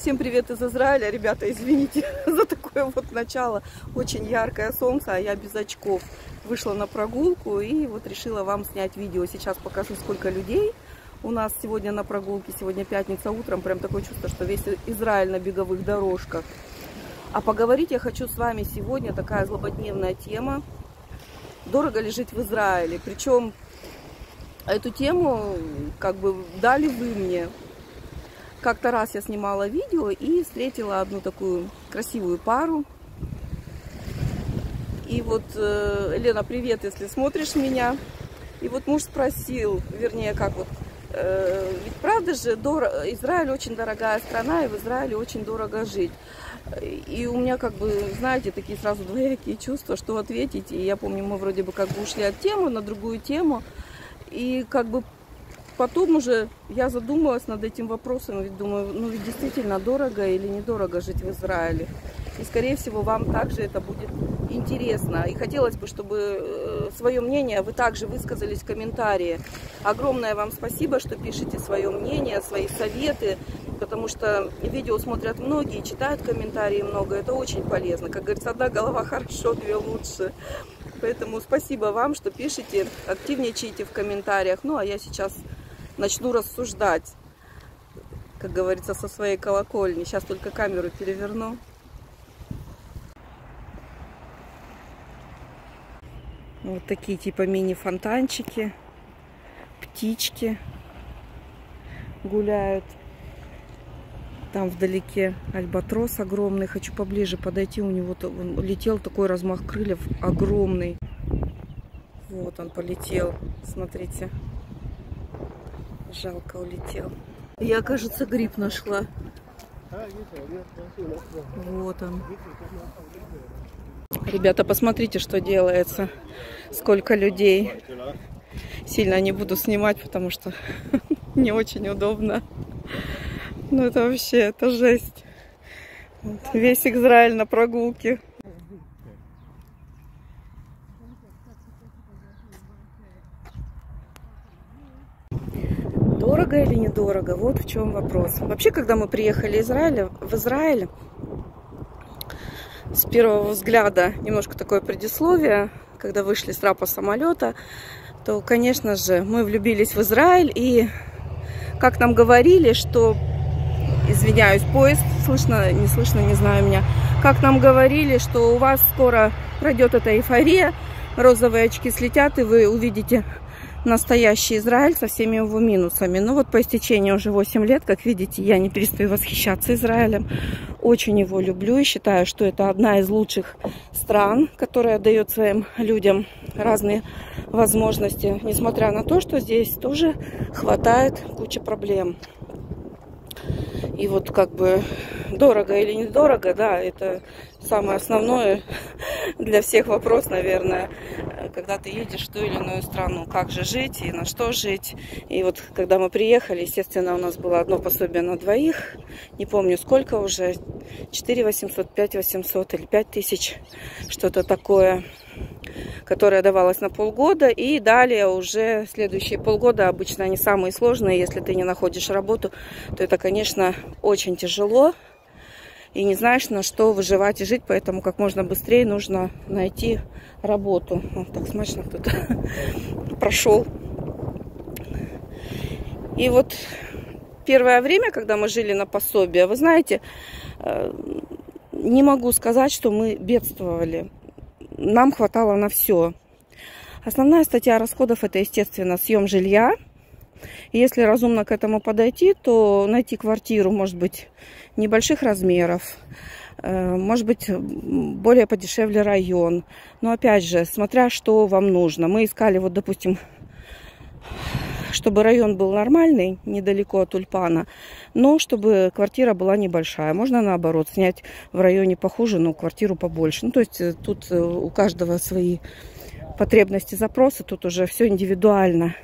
Всем привет из Израиля. Ребята, извините за такое вот начало. Очень яркое солнце, а я без очков. Вышла на прогулку и вот решила вам снять видео. Сейчас покажу, сколько людей у нас сегодня на прогулке. Сегодня пятница утром. Прям такое чувство, что весь Израиль на беговых дорожках. А поговорить я хочу с вами сегодня. Такая злободневная тема. Дорого ли жить в Израиле? Причем эту тему как бы дали вы мне. Как-то раз я снимала видео и встретила одну такую красивую пару. И вот, Лена, привет, если смотришь меня. И вот муж спросил, вернее, как вот, ведь правда же, Израиль очень дорогая страна, и в Израиле очень дорого жить. И у меня как бы, знаете, такие сразу двоякие чувства, что ответить. И я помню, мы вроде бы как бы ушли от темы на другую тему. И как бы потом уже я задумалась над этим вопросом, ведь думаю, ну ведь действительно дорого или недорого жить в Израиле. И скорее всего вам также это будет интересно. И хотелось бы, чтобы свое мнение вы также высказались в комментарии. Огромное вам спасибо, что пишите свое мнение, свои советы, потому что видео смотрят многие, читают комментарии много, это очень полезно. Как говорится, одна голова хорошо, две лучше. Поэтому спасибо вам, что пишите, активничайте в комментариях. Ну, а я сейчас начну рассуждать, как говорится, со своей колокольни. Сейчас только камеру переверну. Вот такие типа мини-фонтанчики. Птички гуляют. Там вдалеке альбатрос огромный. Хочу поближе подойти. У него он летел, такой размах крыльев огромный. Вот он полетел. Смотрите. Жалко, улетел. Я, кажется, гриб нашла. Вот он. Ребята, посмотрите, что делается. Сколько людей. Сильно не буду снимать, потому что не очень удобно. Ну это вообще, это жесть. Вот, весь Израиль на прогулке. Дорого или недорого? Вот в чем вопрос. Вообще, когда мы приехали в Израиль, с первого взгляда немножко такое предисловие, когда вышли с рапа самолета, то, конечно же, мы влюбились в Израиль. И как нам говорили, что... Извиняюсь, поезд, слышно, не слышно, не знаю меня. Как нам говорили, что у вас скоро пройдет эта эйфория, розовые очки слетят, и вы увидите настоящий Израиль со всеми его минусами. Ну вот по истечении уже 8 лет, как видите, я не перестаю восхищаться Израилем. Очень его люблю и считаю, что это одна из лучших стран, которая дает своим людям разные возможности. Несмотря на то, что здесь тоже хватает куча проблем. И вот как бы дорого или недорого, да, это самое основное для всех вопрос, наверное, когда ты едешь в ту или иную страну, как же жить и на что жить. И вот когда мы приехали, естественно, у нас было одно пособие на двоих, не помню сколько уже, 4 800, 5 800 или 5 тысяч, что-то такое, которая давалась на полгода, и далее уже следующие полгода, обычно они самые сложные, если ты не находишь работу, то это, конечно, очень тяжело, и не знаешь, на что выживать и жить, поэтому как можно быстрее нужно найти работу. О, так смачно кто-то прошел. И вот первое время, когда мы жили на пособие, вы знаете, не могу сказать, что мы бедствовали. Нам хватало на все. Основная статья расходов – это, естественно, съем жилья. Если разумно к этому подойти, то найти квартиру, может быть, небольших размеров, может быть, более подешевле район. Но, опять же, смотря что вам нужно. Мы искали, вот, допустим, чтобы район был нормальный, недалеко от Ульпана, но чтобы квартира была небольшая. Можно, наоборот, снять в районе похуже, но квартиру побольше. Ну, то есть тут у каждого свои потребности, запросы, тут уже все индивидуально.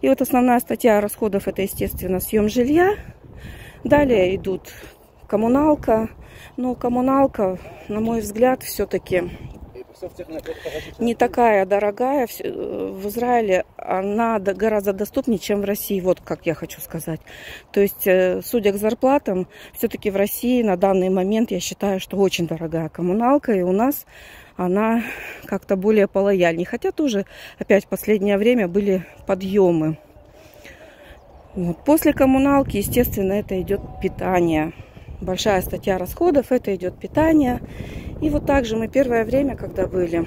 И вот основная статья расходов – это, естественно, съем жилья. Далее идут коммуналка. Но коммуналка, на мой взгляд, все-таки не такая дорогая. В Израиле она гораздо доступнее, чем в России. Вот как я хочу сказать. То есть, судя к зарплатам, все-таки в России на данный момент я считаю, что очень дорогая коммуналка. И у нас она как-то более полояльнее. Хотя тоже опять в последнее время были подъемы. Вот. После коммуналки, естественно, это идет питание. Большая статья расходов, это идет питание. И вот так же мы первое время, когда были,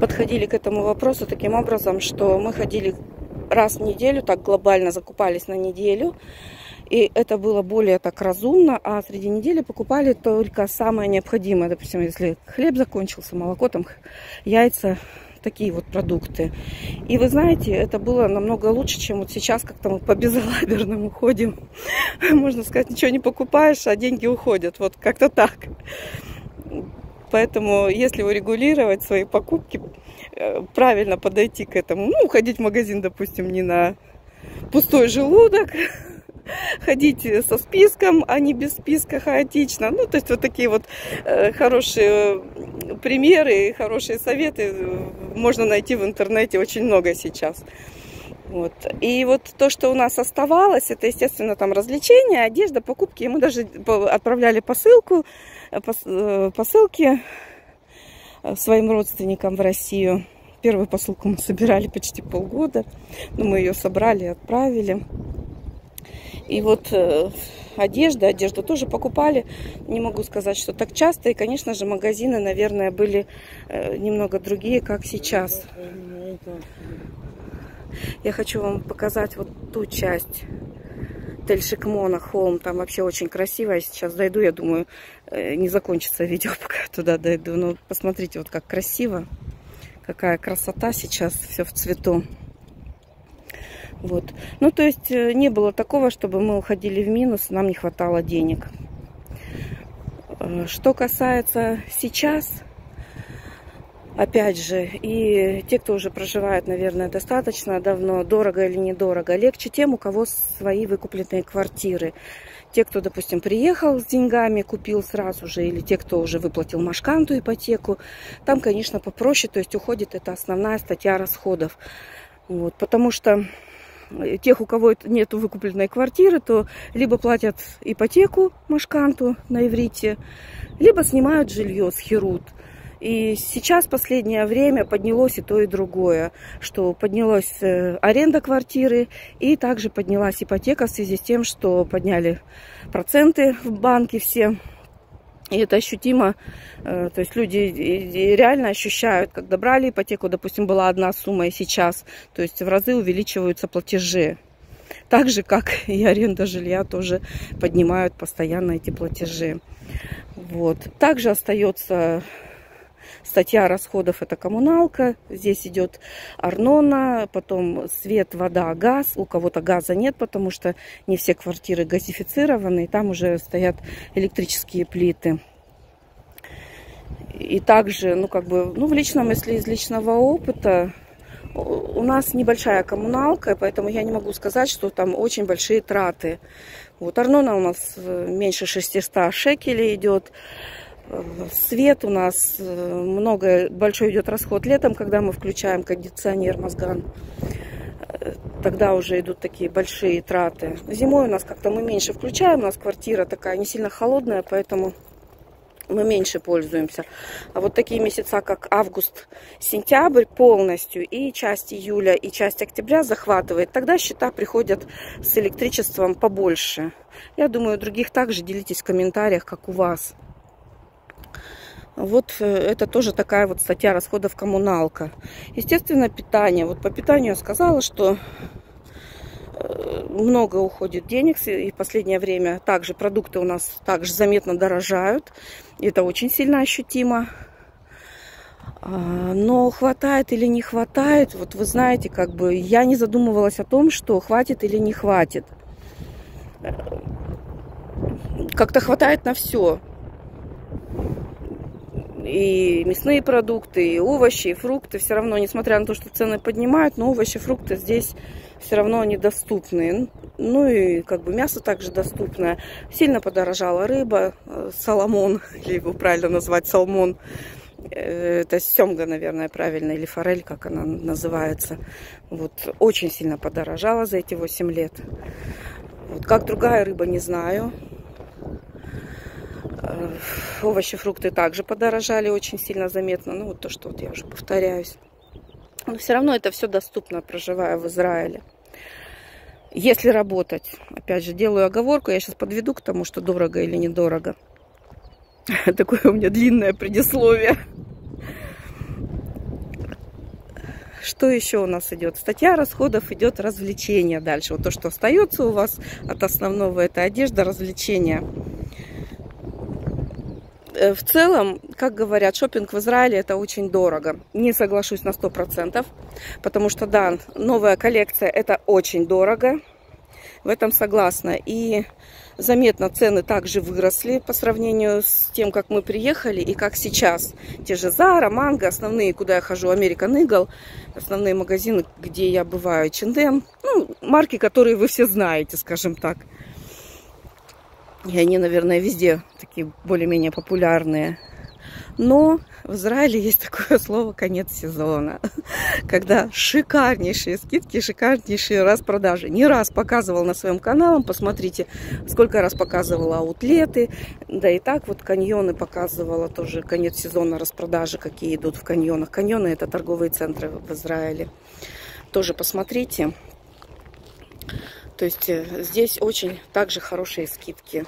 подходили к этому вопросу таким образом, что мы ходили раз в неделю, так глобально закупались на неделю. И это было более так разумно. А среди недели покупали только самое необходимое. Допустим, если хлеб закончился, молоко, там, яйца, такие вот продукты. И вы знаете, это было намного лучше, чем вот сейчас, как-то мы по безалаберному ходим. Можно сказать, ничего не покупаешь, а деньги уходят. Вот как-то так. Поэтому, если урегулировать свои покупки, правильно подойти к этому. Ну, ходить в магазин, допустим, не на пустой желудок. Ходить со списком, а не без списка, хаотично. Ну, то есть вот такие вот хорошие примеры, хорошие советы можно найти в интернете очень много сейчас. Вот. И вот то, что у нас оставалось, это, естественно, там развлечения, одежда, покупки. И мы даже отправляли посылки своим родственникам в Россию. Первую посылку мы собирали почти полгода. Но мы ее собрали и отправили. И вот одежду тоже покупали. Не могу сказать, что так часто. И, конечно же, магазины, наверное, были немного другие, как сейчас. Я хочу вам показать вот ту часть Тель-Шикмона, холм. Там вообще очень красиво. Я сейчас дойду, я думаю, не закончится видео, пока я туда дойду. Но посмотрите, вот как красиво. Какая красота сейчас, все в цвету. Вот. Ну, то есть не было такого, чтобы мы уходили в минус, нам не хватало денег. Что касается сейчас, опять же, и те, кто уже проживает, наверное, достаточно давно, дорого или недорого, легче тем, у кого свои выкупленные квартиры. Те, кто, допустим, приехал с деньгами, купил сразу же, или те, кто уже выплатил машканту, ипотеку, там, конечно, попроще, то есть уходит эта основная статья расходов. Вот, потому что тех, у кого нет выкупленной квартиры, то либо платят ипотеку машканту на иврите, либо снимают жилье с херут. И сейчас в последнее время поднялось и то, и другое, что поднялась аренда квартиры и также поднялась ипотека в связи с тем, что подняли проценты в банке все. И это ощутимо, то есть люди реально ощущают, когда брали ипотеку, допустим, была одна сумма, и сейчас, то есть в разы увеличиваются платежи. Так же, как и аренда жилья тоже поднимают постоянно эти платежи. Вот. Также остается статья расходов, это коммуналка, здесь идет арнона, потом свет, вода, газ. У кого-то газа нет, потому что не все квартиры газифицированы, и там уже стоят электрические плиты. И также, ну как бы, ну в личном, если из личного опыта, у нас небольшая коммуналка, поэтому я не могу сказать, что там очень большие траты. Вот арнона у нас меньше 600 шекелей идет. Свет у нас много, большой идет расход летом, когда мы включаем кондиционер, мозган. Тогда уже идут такие большие траты. Зимой у нас как-то мы меньше включаем, у нас квартира такая не сильно холодная, поэтому мы меньше пользуемся. А вот такие месяца, как август, сентябрь полностью, и часть июля, и часть октября захватывает. Тогда счета приходят с электричеством побольше. Я думаю, других также делитесь в комментариях, как у вас. Вот это тоже такая вот статья расходов коммуналка. Естественно, питание. Вот по питанию я сказала, что много уходит денег. И в последнее время также продукты у нас также заметно дорожают. Это очень сильно ощутимо. Но хватает или не хватает, вот вы знаете, как бы я не задумывалась о том, что хватит или не хватит. Как-то хватает на все. И мясные продукты, и овощи, и фрукты. Все равно, несмотря на то, что цены поднимают, но овощи, фрукты здесь все равно они доступны. Ну и как бы мясо также доступное. Сильно подорожала рыба, соломон, или его правильно назвать салмон. Это семга, наверное, правильно, или форель, как она называется. Вот, очень сильно подорожала за эти 8 лет. Вот, как другая рыба, не знаю. Овощи, фрукты также подорожали очень сильно заметно. Ну, вот то, что вот я уже повторяюсь. Но все равно это все доступно, проживая в Израиле. Если работать, опять же, делаю оговорку, я сейчас подведу к тому, что дорого или недорого. Такое у меня длинное предисловие. Что еще у нас идет? Статья расходов идет развлечения дальше. Вот то, что остается у вас от основного, это одежда, развлечения. В целом, как говорят, шопинг в Израиле это очень дорого. Не соглашусь на 100%, потому что, да, новая коллекция это очень дорого. В этом согласна. И заметно цены также выросли по сравнению с тем, как мы приехали и как сейчас. Те же Zara, Mango, основные, куда я хожу, American Eagle, основные магазины, где я бываю, Chindem. Ну, марки, которые вы все знаете, скажем так. И они, наверное, везде такие более-менее популярные. Но в Израиле есть такое слово «конец сезона», когда шикарнейшие скидки, шикарнейшие распродажи. Не раз показывала на своем канале, посмотрите, сколько раз показывала аутлеты. Да и так вот каньоны показывала тоже, конец сезона распродажи, какие идут в каньонах. Каньоны – это торговые центры в Израиле. Тоже посмотрите. То есть здесь очень также хорошие скидки.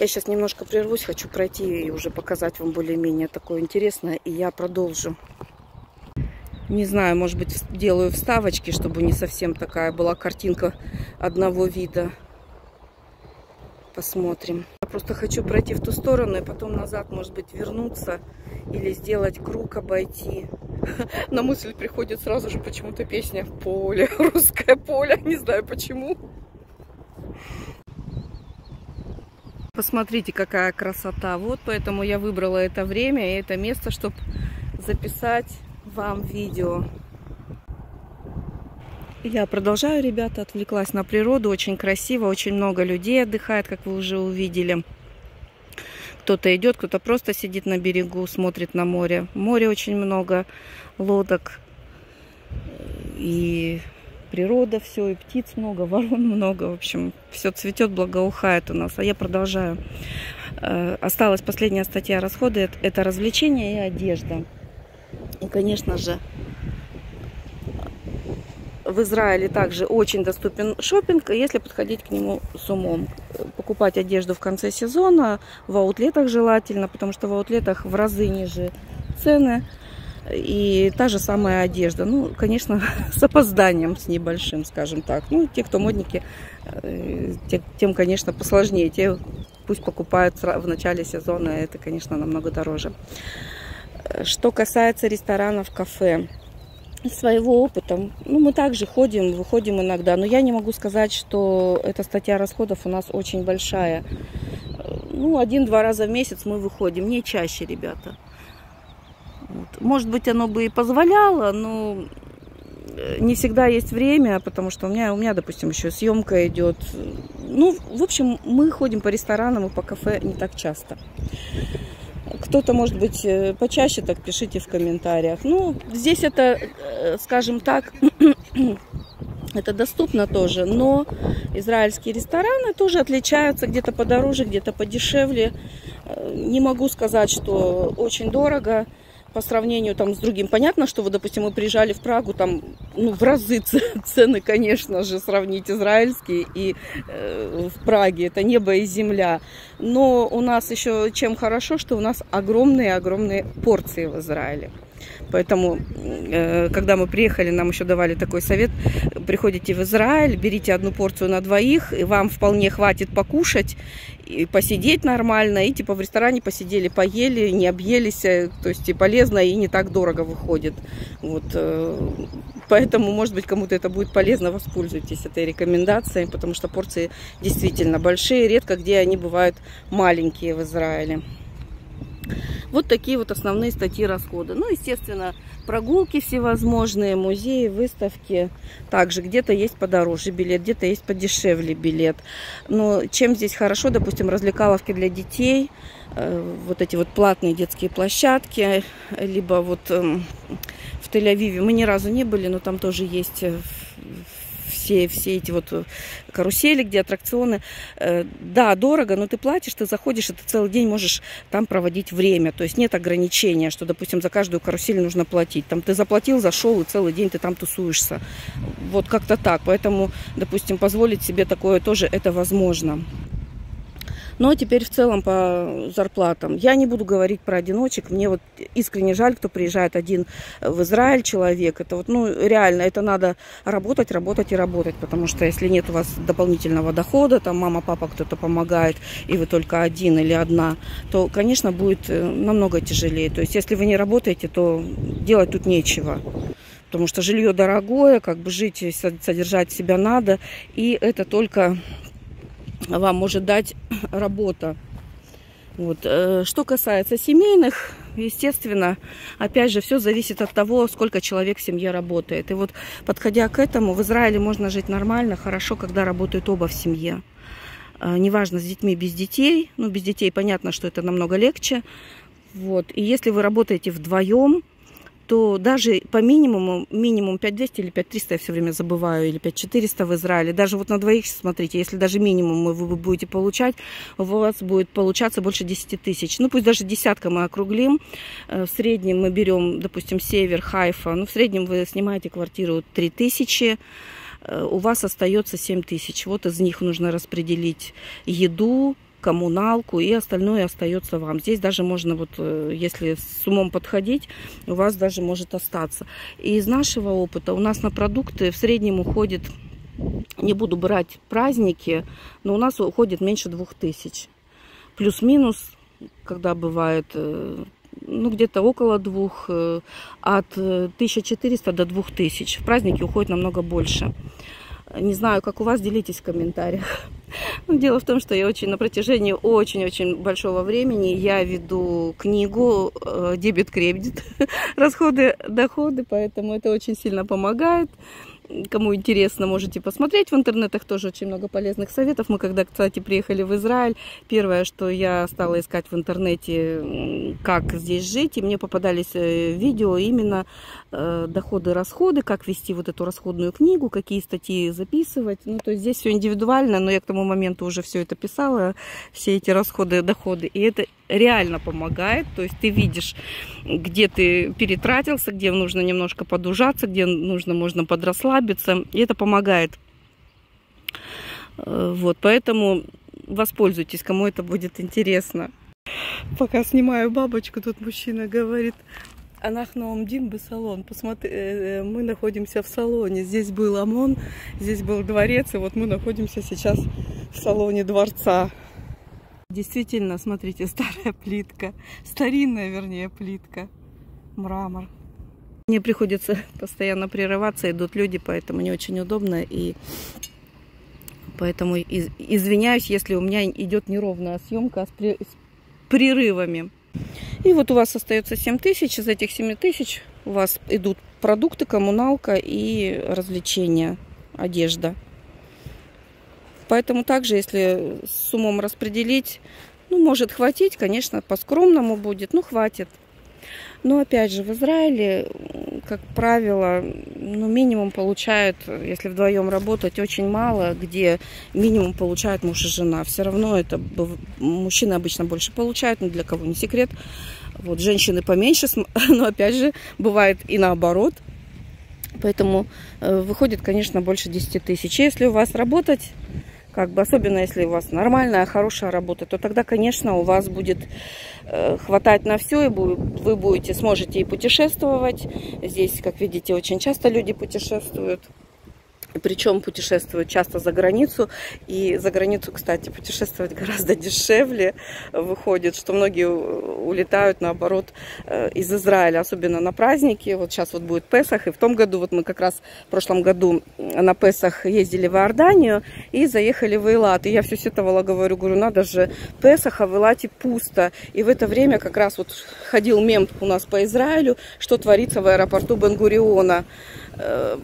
Я сейчас немножко прервусь, хочу пройти и уже показать вам более-менее такое интересное, и я продолжу. Не знаю, может быть, делаю вставочки, чтобы не совсем такая была картинка одного вида. Посмотрим. Я просто хочу пройти в ту сторону и потом назад, может быть, вернуться или сделать круг, обойти. На мысль приходит сразу же почему-то песня «Поле», «Русское поле», не знаю почему. Посмотрите, какая красота. Вот поэтому я выбрала это время и это место, чтобы записать вам видео. Я продолжаю, ребята, отвлеклась на природу. Очень красиво, очень много людей отдыхает, как вы уже увидели. Кто-то идет, кто-то просто сидит на берегу, смотрит на море. В море очень много лодок. И природа все, и птиц много, ворон много. В общем, все цветет, благоухает у нас. А я продолжаю. Осталась последняя статья расходы. Это развлечения и одежда. И, конечно же, в Израиле также очень доступен шопинг, если подходить к нему с умом. Покупать одежду в конце сезона, в аутлетах желательно, потому что в аутлетах в разы ниже цены. И та же самая одежда. Ну, конечно, с опозданием, с небольшим, скажем так. Ну, те, кто модники, тем, конечно, посложнее. Те пусть покупают в начале сезона, это, конечно, намного дороже. Что касается ресторанов, кафе. Из своего опыта, ну, мы также ходим, выходим иногда, но я не могу сказать, что эта статья расходов у нас очень большая. Ну, 1-2 раза в месяц мы выходим, не чаще, ребята. Вот. Может быть, оно бы и позволяло, но не всегда есть время, потому что у меня, допустим, еще съемка идет. Ну, в общем, мы ходим по ресторанам и по кафе не так часто. Кто-то, может быть, почаще, так пишите в комментариях. Ну, здесь это, скажем так, это доступно тоже, но израильские рестораны тоже отличаются, где-то подороже, где-то подешевле. Не могу сказать, что очень дорого по сравнению там с другим. Понятно, что, вы, допустим, мы приезжали в Прагу, там, ну, в разы цены, конечно же, сравнить израильские и в Праге. Это небо и земля. Но у нас еще чем хорошо, что у нас огромные-огромные порции в Израиле. Поэтому, когда мы приехали, нам еще давали такой совет. Приходите в Израиль, берите одну порцию на двоих, и вам вполне хватит покушать, и посидеть нормально. И типа в ресторане посидели, поели, не объелись. То есть и полезно, и не так дорого выходит. Вот. Поэтому, может быть, кому-то это будет полезно. Воспользуйтесь этой рекомендацией, потому что порции действительно большие. Редко где они бывают маленькие в Израиле. Вот такие вот основные статьи расхода. Ну, естественно, прогулки всевозможные, музеи, выставки. Также где-то есть подороже билет, где-то есть подешевле билет. Но чем здесь хорошо, допустим, развлекаловки для детей, вот эти вот платные детские площадки, либо вот в Тель-Авиве мы ни разу не были, но там тоже есть все эти вот карусели, где аттракционы. Да, дорого, но ты платишь, ты заходишь, и ты целый день можешь там проводить время. То есть нет ограничения, что, допустим, за каждую карусель нужно платить. Там ты заплатил, зашел, и целый день ты там тусуешься. Вот как-то так. Поэтому, допустим, позволить себе такое тоже это возможно. Но теперь в целом по зарплатам. Я не буду говорить про одиночек. Мне вот искренне жаль, кто приезжает один в Израиль, человек. Это вот, ну, реально, это надо работать, работать и работать. Потому что если нет у вас дополнительного дохода, там мама, папа, кто-то помогает, и вы только один или одна, то, конечно, будет намного тяжелее. То есть, если вы не работаете, то делать тут нечего. Потому что жилье дорогое, как бы жить и содержать себя надо. И это только вам может дать работа. Вот. Что касается семейных, естественно, опять же, все зависит от того, сколько человек в семье работает. И вот, подходя к этому, в Израиле можно жить нормально, хорошо, когда работают оба в семье. Неважно, с детьми, без детей. Ну, без детей понятно, что это намного легче. Вот. И если вы работаете вдвоем, то даже по минимум 5200 или 5300, я все время забываю, или 5400 в Израиле, даже вот на двоих, смотрите, если даже минимум вы будете получать, у вас будет получаться больше 10 тысяч. Ну, пусть даже десятка мы округлим. В среднем мы берем, допустим, Север, Хайфа, ну, в среднем вы снимаете квартиру 3000, у вас остается 7000. Вот из них нужно распределить еду, коммуналку, и остальное остается вам. Здесь даже можно, вот если с умом подходить, у вас даже может остаться. И из нашего опыта у нас на продукты в среднем уходит, не буду брать праздники, но у нас уходит меньше 2000. Плюс-минус, когда бывает, ну, где-то около 2, от 1400 до 2000. В праздники уходит намного больше. Не знаю, как у вас, делитесь в комментариях. Дело в том, что я на протяжении очень-очень большого времени я веду книгу «Дебет-кредит. Расходы-доходы», поэтому это очень сильно помогает. Кому интересно, можете посмотреть. В интернетах тоже очень много полезных советов. Мы когда, кстати, приехали в Израиль, первое, что я стала искать в интернете, как здесь жить, и мне попадались видео именно доходы-расходы, как вести вот эту расходную книгу, какие статьи записывать. Ну, то есть здесь все индивидуально, но я к тому моменту уже все это писала, все эти расходы-доходы, и это реально помогает. То есть ты видишь, где ты перетратился, где нужно немножко подужаться, где нужно, можно подрасслабиться, и это помогает. Вот, поэтому воспользуйтесь, кому это будет интересно. Пока снимаю бабочку, тут мужчина говорит: «Анахну омдим бы салон». Посмотри, мы находимся в салоне. Здесь был ОМОН, здесь был дворец, и вот мы находимся сейчас в салоне дворца. Действительно, смотрите, старая плитка, старинная, вернее, плитка, мрамор. Мне приходится постоянно прерываться, идут люди, поэтому не очень удобно, и поэтому извиняюсь, если у меня идет неровная съемка с прерывами. И вот у вас остается 7000, из этих 7000 у вас идут продукты, коммуналка и развлечения, одежда. Поэтому также, если с умом распределить, ну, может хватить, конечно, по-скромному будет, ну, хватит. Но, опять же, в Израиле, как правило, ну, минимум получают, если вдвоем работать, очень мало, где минимум получают муж и жена. Все равно это мужчины обычно больше получают, но для кого не секрет. Вот, женщины поменьше, но, опять же, бывает и наоборот. Поэтому выходит, конечно, больше 10 тысяч. Если у вас работать, как бы, особенно если у вас нормальная, хорошая работа, то тогда, конечно, у вас будет хватать на все, и вы сможете и путешествовать. Здесь, как видите, очень часто люди путешествуют. и причем путешествуют часто за границу, и за границу, кстати, путешествовать гораздо дешевле выходит, что многие улетают, наоборот, из Израиля, особенно на праздники. Вот сейчас вот будет Песах, и в том году, вот мы как раз в прошлом году на Песах ездили в Иорданию и заехали в Эйлат, и я все сетовала, говорю, надо же, Песах, а в Эйлате пусто, и в это время как раз вот ходил мем у нас по Израилю, что творится в аэропорту Бен-Гуриона,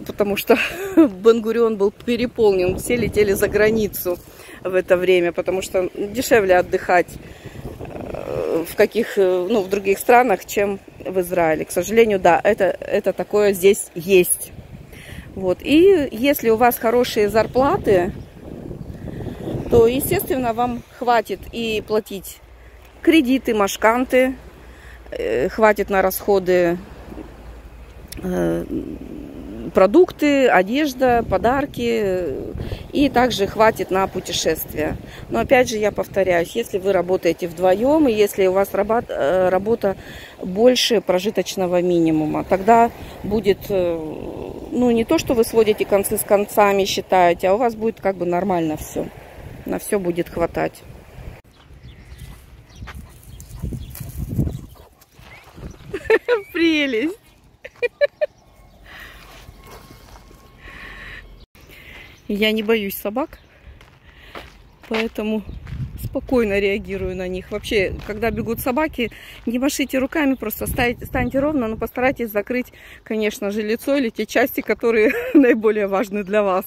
потому что Бен-Гурион был переполнен, все летели за границу в это время, потому что дешевле отдыхать в других странах, чем в Израиле. К сожалению, да, это такое здесь есть. Вот. И если у вас хорошие зарплаты, то, естественно, вам хватит и платить кредиты, машканты, хватит на расходы, продукты, одежда, подарки, и также хватит на путешествия. Но опять же я повторяюсь, если вы работаете вдвоем, и если у вас работа больше прожиточного минимума, тогда будет, не то, что вы сводите концы с концами, считаете, а у вас будет как бы нормально все. На все будет хватать. Прелесть! Я не боюсь собак, поэтому спокойно реагирую на них. Вообще, когда бегут собаки, не машите руками, просто станьте ровно, но постарайтесь закрыть, конечно же, лицо или те части, которые наиболее важны для вас.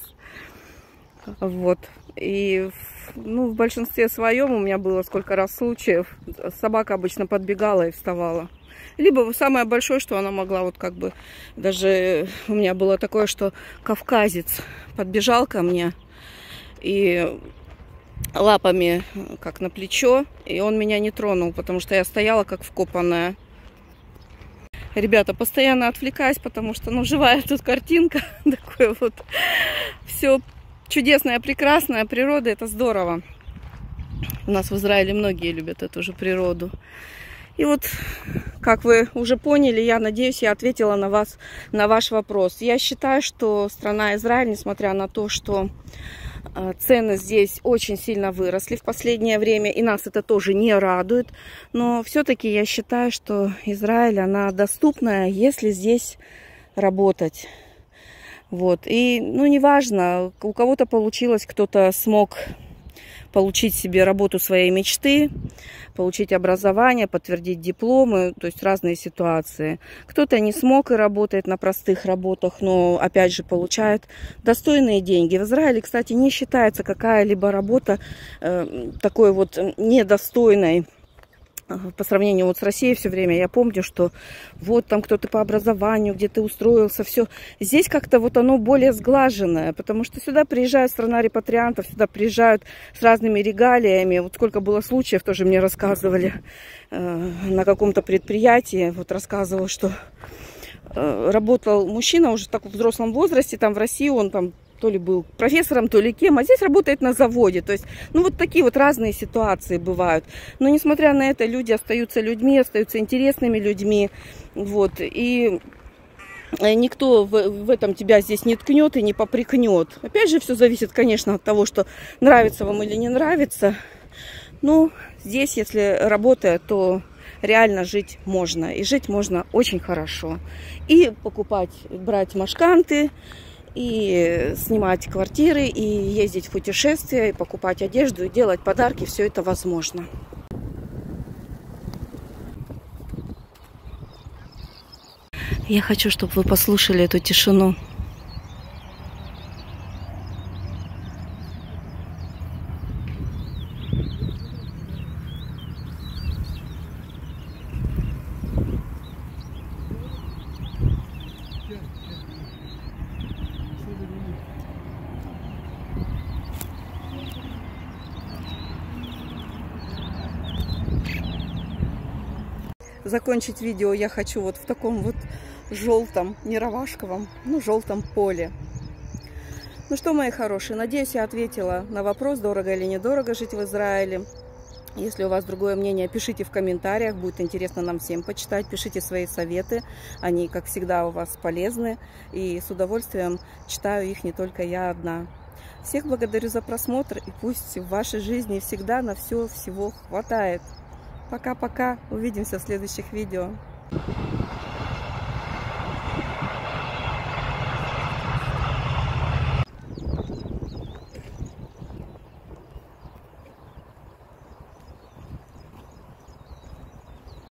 Вот. И в большинстве своем у меня было сколько раз случаев. Собака обычно подбегала и вставала. Либо самое большое, что она могла, даже у меня было такое, что кавказец подбежал ко мне и лапами как на плечо, и он меня не тронул, потому что я стояла как вкопанная. Ребята, постоянно отвлекаюсь, потому что, живая тут картинка, такое вот все чудесное, прекрасное, природа, это здорово. У нас в Израиле многие любят эту же природу. И вот, как вы уже поняли, я надеюсь, я ответила на ваш вопрос. Я считаю, что страна Израиль, несмотря на то, что цены здесь очень сильно выросли в последнее время, и нас это тоже не радует, но все-таки я считаю, что Израиль, она доступная, если здесь работать. Вот. И, неважно, у кого-то получилось, кто-то смог получить себе работу своей мечты, получить образование, подтвердить дипломы, то есть разные ситуации. Кто-то не смог и работает на простых работах, но опять же получает достойные деньги. В Израиле, кстати, не считается какая-либо работа такой вот недостойной. По сравнению с Россией все время я помню, что вот там кто-то по образованию, где ты устроился, все. Здесь как-то вот оно более сглаженное, потому что сюда приезжают страна репатриантов, сюда приезжают с разными регалиями. Вот сколько было случаев, тоже мне рассказывали на каком-то предприятии, рассказывал, что работал мужчина уже в таком взрослом возрасте, там в России он там то ли был профессором, то ли кем, а здесь работает на заводе. То есть, такие вот разные ситуации бывают. Но, несмотря на это, люди остаются людьми, остаются интересными людьми. Вот, и никто в этом тебя здесь не ткнет и не попрекнет. Опять же, все зависит, конечно, от того, что нравится вам или не нравится. Но здесь, если работая, то реально жить можно. И жить можно очень хорошо. И покупать, брать машканты, и снимать квартиры, и ездить в путешествия, и покупать одежду, и делать подарки. Все это возможно. Я хочу, чтобы вы послушали эту тишину. Закончить видео я хочу в таком желтом, не ровашковом, желтом поле. Что, мои хорошие, надеюсь, я ответила на вопрос, дорого или недорого жить в Израиле. Если у вас другое мнение, пишите в комментариях, будет интересно нам всем почитать. Пишите свои советы, они, как всегда, у вас полезны. И с удовольствием читаю их не только я одна. Всех благодарю за просмотр, и пусть в вашей жизни всегда на все всего хватает. Пока-пока, увидимся в следующих видео.